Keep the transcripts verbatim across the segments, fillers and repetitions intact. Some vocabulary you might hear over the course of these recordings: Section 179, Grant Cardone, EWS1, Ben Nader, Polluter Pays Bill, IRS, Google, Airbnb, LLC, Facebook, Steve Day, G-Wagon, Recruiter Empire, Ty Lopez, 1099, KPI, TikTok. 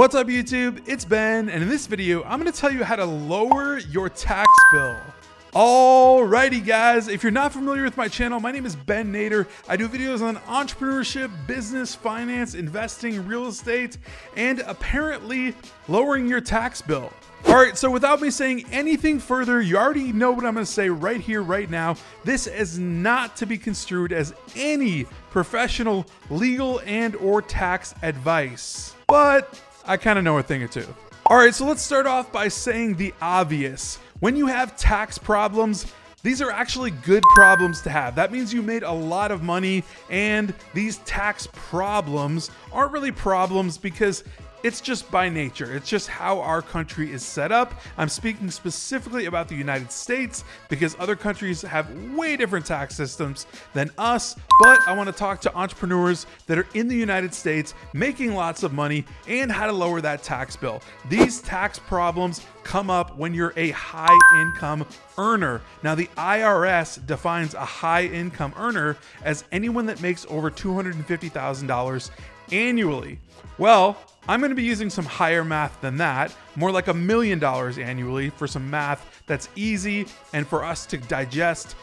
What's up YouTube, it's Ben, and in this video, I'm gonna tell you how to lower your tax bill. Alrighty guys, if you're not familiar with my channel, my name is Ben Nader. I do videos on entrepreneurship, business, finance, investing, real estate, and apparently lowering your tax bill. All right, so without me saying anything further, you already know what I'm gonna say right here, right now. This is not to be construed as any professional, legal, and or tax advice, but I kind of know a thing or two. All right, so let's start off by saying the obvious. When you have tax problems, these are actually good problems to have. That means you made a lot of money, and these tax problems aren't really problems because it's just by nature. It's just how our country is set up. I'm speaking specifically about the United States because other countries have way different tax systems than us, but I want to talk to entrepreneurs that are in the United States making lots of money and how to lower that tax bill. These tax problems come up when you're a high income earner. Now the I R S defines a high income earner as anyone that makes over two hundred fifty thousand dollars annually. Well, I'm gonna be using some higher math than that, more like a million dollars annually for some math that's easy and for us to digest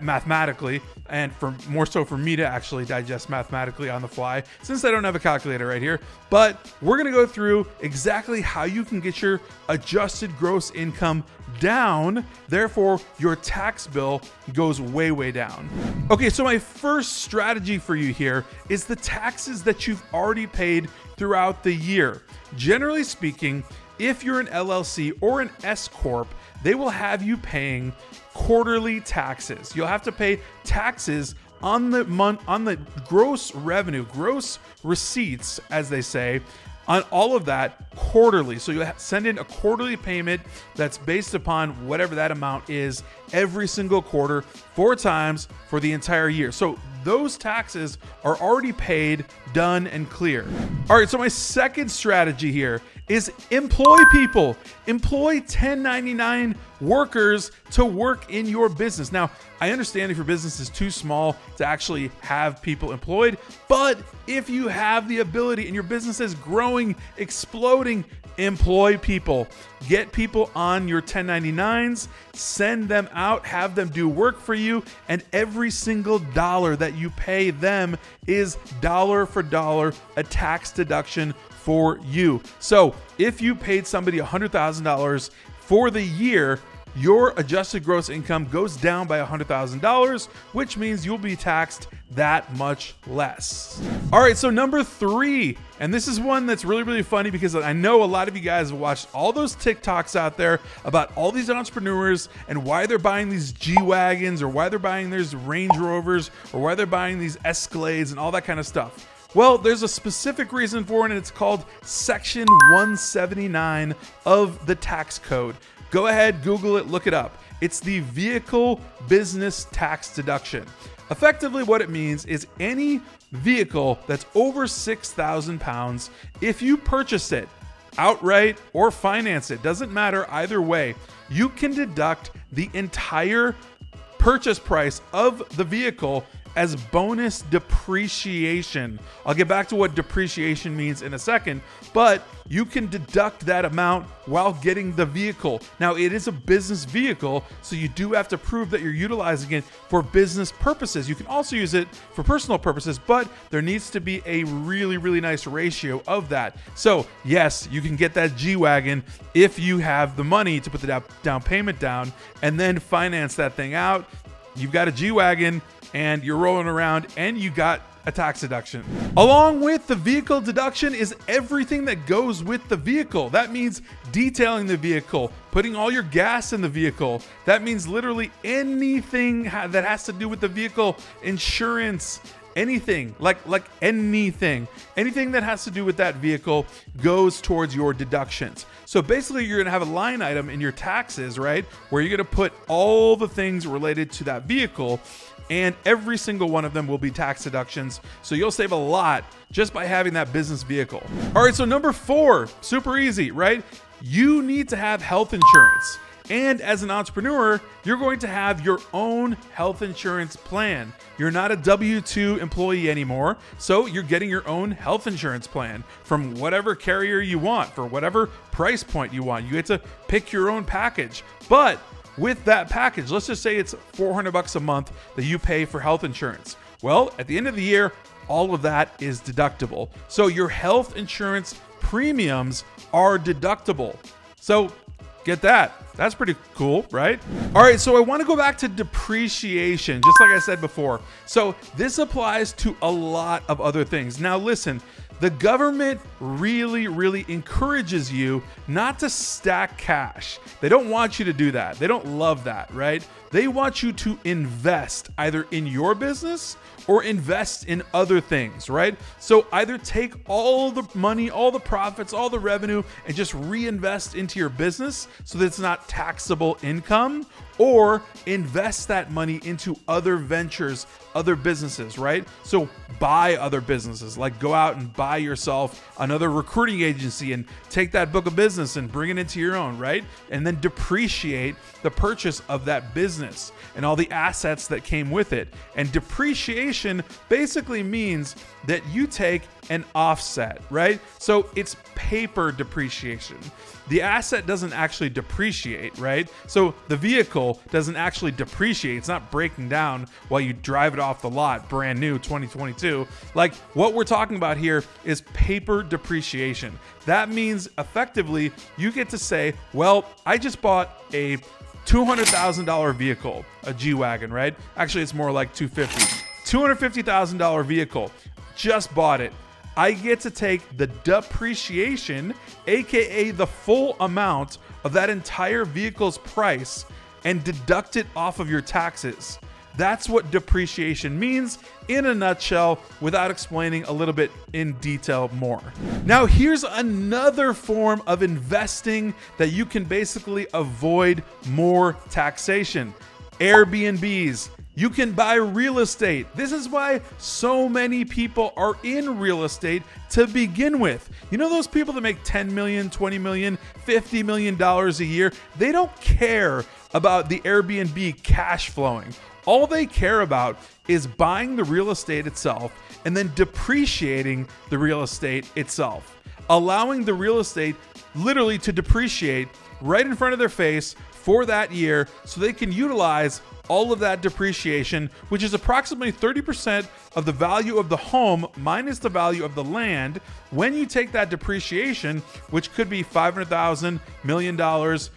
mathematically, and for more so for me to actually digest mathematically on the fly since I don't have a calculator right here. But we're gonna go through exactly how you can get your adjusted gross income down, therefore your tax bill goes way, way down. Okay, so my first strategy for you here is the taxes that you've already paid throughout the year. Generally speaking, if you're an L L C or an S corp, they will have you paying quarterly taxes. You'll have to pay taxes on the month, on the gross revenue, gross receipts, as they say, on all of that quarterly. So you send in a quarterly payment that's based upon whatever that amount is every single quarter, four times for the entire year. So those taxes are already paid, done, and clear. All right, so my second strategy here is employ people. Employ ten ninety-nine workers to work in your business. Now, I understand if your business is too small to actually have people employed, but if you have the ability and your business is growing, exploding, employ people. Get people on your ten ninety-nines, send them out, have them do work for you, and every single dollar that you pay them is dollar for dollar a tax deduction for you. So if you paid somebody one hundred thousand dollars for the year, your adjusted gross income goes down by one hundred thousand dollars, which means you'll be taxed that much less. All right, so number three, and this is one that's really, really funny because I know a lot of you guys have watched all those TikToks out there about all these entrepreneurs and why they're buying these G wagons or why they're buying these Range Rovers or why they're buying these Escalades and all that kind of stuff. Well, there's a specific reason for it, and it's called Section one seventy-nine of the tax code. Go ahead, Google it, look it up. It's the vehicle business tax deduction. Effectively, what it means is any vehicle that's over six thousand pounds, if you purchase it outright or finance it, doesn't matter either way, you can deduct the entire purchase price of the vehicle as bonus depreciation. I'll get back to what depreciation means in a second, but you can deduct that amount while getting the vehicle. Now it is a business vehicle, so you do have to prove that you're utilizing it for business purposes. You can also use it for personal purposes, but there needs to be a really, really nice ratio of that. So yes, you can get that G wagon if you have the money to put the down payment down and then finance that thing out. You've got a G wagon and you're rolling around and you got a tax deduction. Along with the vehicle deduction is everything that goes with the vehicle. That means detailing the vehicle, putting all your gas in the vehicle. That means literally anything that has to do with the vehicle, insurance, anything, like like anything, anything that has to do with that vehicle goes towards your deductions. So basically you're gonna have a line item in your taxes, right? Where you're gonna put all the things related to that vehicle, and every single one of them will be tax deductions. So you'll save a lot just by having that business vehicle. All right, so number four, super easy, right? You need to have health insurance. And as an entrepreneur, you're going to have your own health insurance plan. You're not a W two employee anymore, so you're getting your own health insurance plan from whatever carrier you want, for whatever price point you want. You get to pick your own package. But with that package, let's just say it's four hundred bucks a month that you pay for health insurance. Well, at the end of the year, all of that is deductible. So your health insurance premiums are deductible. So get that. That's pretty cool, right? All right, so I want to go back to depreciation, just like I said before. So this applies to a lot of other things. Now listen, the government really, really encourages you not to stack cash. They don't want you to do that. They don't love that, right? They want you to invest either in your business or invest in other things, right? So either take all the money, all the profits, all the revenue, and just reinvest into your business so that it's not taxable income, or invest that money into other ventures, other businesses, right? So buy other businesses, like go out and buy yourself another recruiting agency and take that book of business and bring it into your own, right? And then depreciate the purchase of that business and all the assets that came with it. And depreciation basically means that you take an offset, right? So it's paper depreciation. The asset doesn't actually depreciate, right? So the vehicle doesn't actually depreciate. It's not breaking down while you drive it off the lot, brand new, twenty twenty-two. Like, what we're talking about here is paper depreciation. That means effectively you get to say, well, I just bought a two hundred thousand dollar vehicle, a G-Wagon, right? Actually, it's more like two hundred fifty thousand dollars. two hundred fifty thousand dollar vehicle, just bought it. I get to take the depreciation, A K A the full amount of that entire vehicle's price, and deduct it off of your taxes. That's what depreciation means in a nutshell, without explaining a little bit in detail more. Now, here's another form of investing that you can basically avoid more taxation. Airbnbs. You can buy real estate. This is why so many people are in real estate to begin with. You know those people that make ten million dollars, twenty million dollars, fifty million dollars a year? They don't care about the Airbnb cash flowing. All they care about is buying the real estate itself and then depreciating the real estate itself, allowing the real estate literally to depreciate right in front of their face for that year so they can utilize all of that depreciation, which is approximately thirty percent of the value of the home minus the value of the land. When you take that depreciation, which could be five hundred thousand dollars, one million dollars,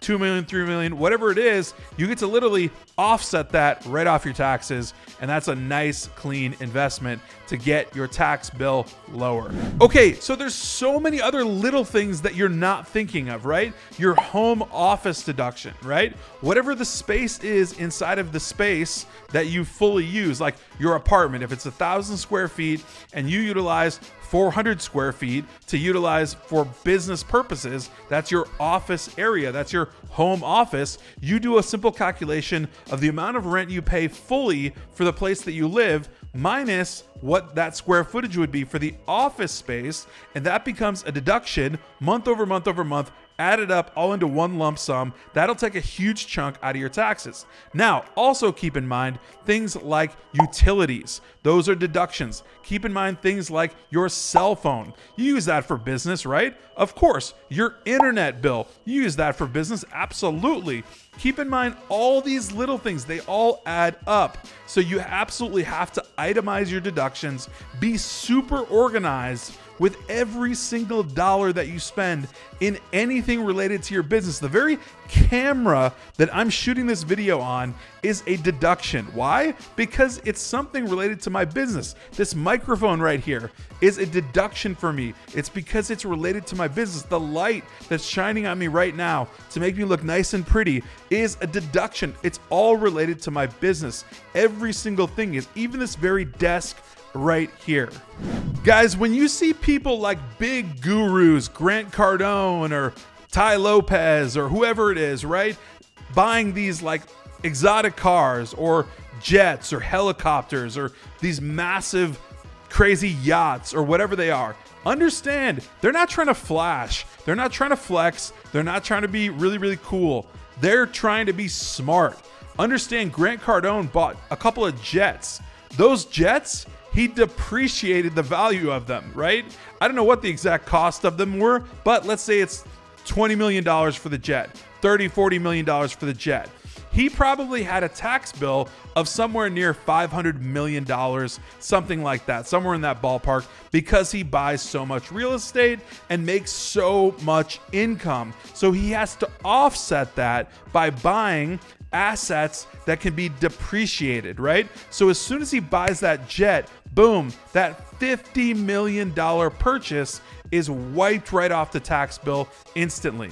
two million dollars, three million dollars, whatever it is, you get to literally offset that right off your taxes. And that's a nice, clean investment to get your tax bill lower. Okay, so there's so many other little things that you're not thinking of, right? Your home office deduction, right? Whatever the space is inside of the space that you fully use, like your apartment, if it's a thousand square feet and you utilize four hundred square feet to utilize for business purposes, that's your office area, that's your home office. You do a simple calculation of the amount of rent you pay fully for the place that you live minus what that square footage would be for the office space, and that becomes a deduction month over month over month, added up all into one lump sum. That'll take a huge chunk out of your taxes. Now, also keep in mind things like utilities. Those are deductions. Keep in mind things like your cell phone. You use that for business, right? Of course. Your internet bill. You use that for business? Absolutely. Keep in mind all these little things. They all add up. So you absolutely have to itemize your deductions. Be super organized with every single dollar that you spend in anything related to your business. The very camera that I'm shooting this video on is a deduction. Why? Because it's something related to my business. This microphone right here is a deduction for me. It's because it's related to my business. The light that's shining on me right now to make me look nice and pretty is a deduction. It's all related to my business. Every single thing is, even this very desk right here. Guys, when you see people like big gurus, Grant Cardone or Ty Lopez or whoever it is, right, buying these like exotic cars or jets or helicopters or these massive crazy yachts or whatever they are, understand they're not trying to flash. They're not trying to flex. They're not trying to be really, really cool. They're trying to be smart. Understand, Grant Cardone bought a couple of jets. Those jets, he depreciated the value of them, right? I don't know what the exact cost of them were, but let's say it's twenty million dollars for the jet, thirty, forty million dollars for the jet. He probably had a tax bill of somewhere near five hundred million dollars, something like that, somewhere in that ballpark, because he buys so much real estate and makes so much income. So he has to offset that by buying assets that can be depreciated, right? So as soon as he buys that jet, boom, that fifty million dollars purchase is wiped right off the tax bill instantly.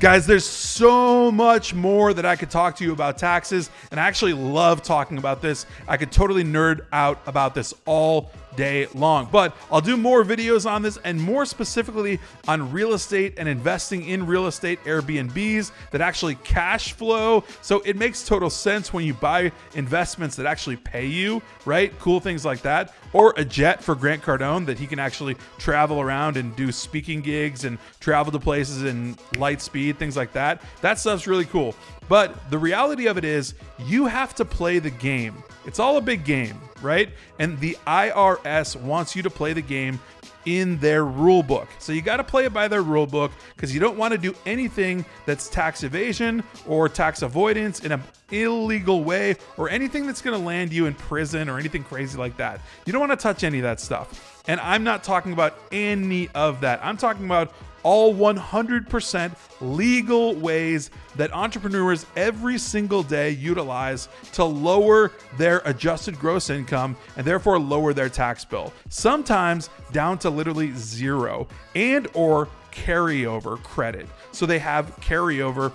Guys, there's so much more that I could talk to you about taxes, and I actually love talking about this. I could totally nerd out about this all day long, but I'll do more videos on this, and more specifically on real estate and investing in real estate Airbnbs that actually cash flow. So it makes total sense when you buy investments that actually pay you, right? Cool things like that, or a jet for Grant Cardone that he can actually travel around and do speaking gigs and travel to places in light speed, things like that. That stuff's really cool. But the reality of it is you have to play the game. It's all a big game, right? And the I R S wants you to play the game in their rule book. So you got to play it by their rule book, because you don't want to do anything that's tax evasion or tax avoidance in an illegal way, or anything that's going to land you in prison or anything crazy like that. You don't want to touch any of that stuff. And I'm not talking about any of that. I'm talking about all one hundred percent legal ways that entrepreneurs every single day utilize to lower their adjusted gross income and therefore lower their tax bill, sometimes down to literally zero, and or carryover credit. So they have carryover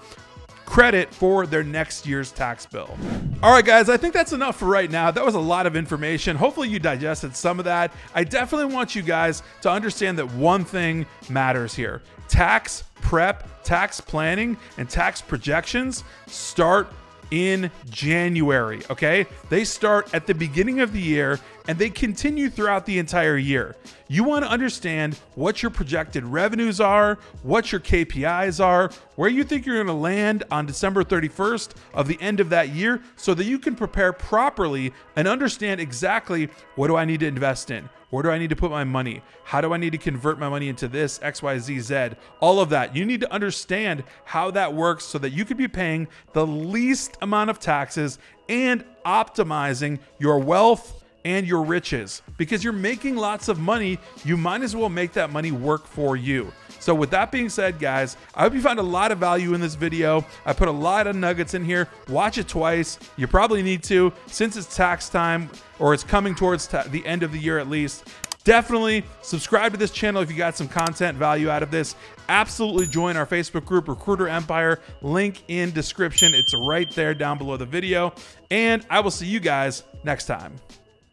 credit for their next year's tax bill. All right, guys, I think that's enough for right now. That was a lot of information. Hopefully you digested some of that. I definitely want you guys to understand that one thing matters here. Tax prep, tax planning, and tax projections start in January, okay? They start at the beginning of the year and they continue throughout the entire year. You want to understand what your projected revenues are, what your K P Is are, where you think you're going to land on December thirty-first of the end of that year, so that you can prepare properly and understand exactly, what do I need to invest in? Where do I need to put my money? How do I need to convert my money into this, X, Y, Z, Z? All of that. You need to understand how that works so that you could be paying the least amount of taxes and optimizing your wealth and your riches. Because you're making lots of money, you might as well make that money work for you. So with that being said, guys, I hope you found a lot of value in this video. I put a lot of nuggets in here. Watch it twice. You probably need to, since it's tax time, or it's coming towards ta- the end of the year at least. Definitely subscribe to this channel if you got some content value out of this. Absolutely join our Facebook group, Recruiter Empire. Link in description. It's right there down below the video. And I will see you guys next time.